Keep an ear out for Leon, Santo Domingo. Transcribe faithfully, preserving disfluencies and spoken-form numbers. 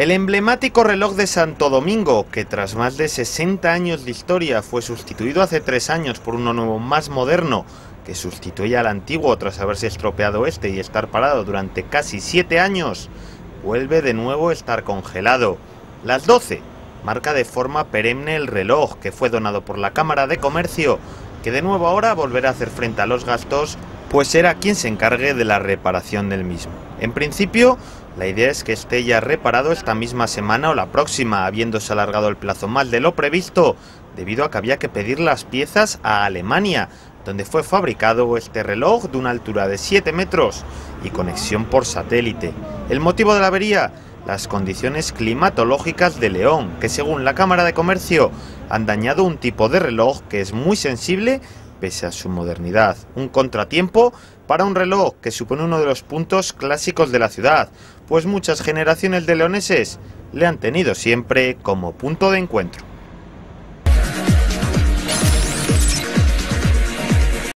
El emblemático reloj de Santo Domingo, que tras más de sesenta años de historia fue sustituido hace tres años por uno nuevo más moderno, que sustituye al antiguo tras haberse estropeado este y estar parado durante casi siete años, vuelve de nuevo a estar congelado. Las doce marca de forma perenne el reloj, que fue donado por la Cámara de Comercio, que de nuevo ahora volverá a hacer frente a los gastos, pues será quien se encargue de la reparación del mismo. En principio, la idea es que esté ya reparado esta misma semana o la próxima, habiéndose alargado el plazo más de lo previsto, debido a que había que pedir las piezas a Alemania, donde fue fabricado este reloj de una altura de siete metros y conexión por satélite. El motivo de la avería, las condiciones climatológicas de León, que según la Cámara de Comercio han dañado un tipo de reloj que es muy sensible pese a su modernidad. Un contratiempo para un reloj que supone uno de los puntos clásicos de la ciudad, pues muchas generaciones de leoneses le han tenido siempre como punto de encuentro.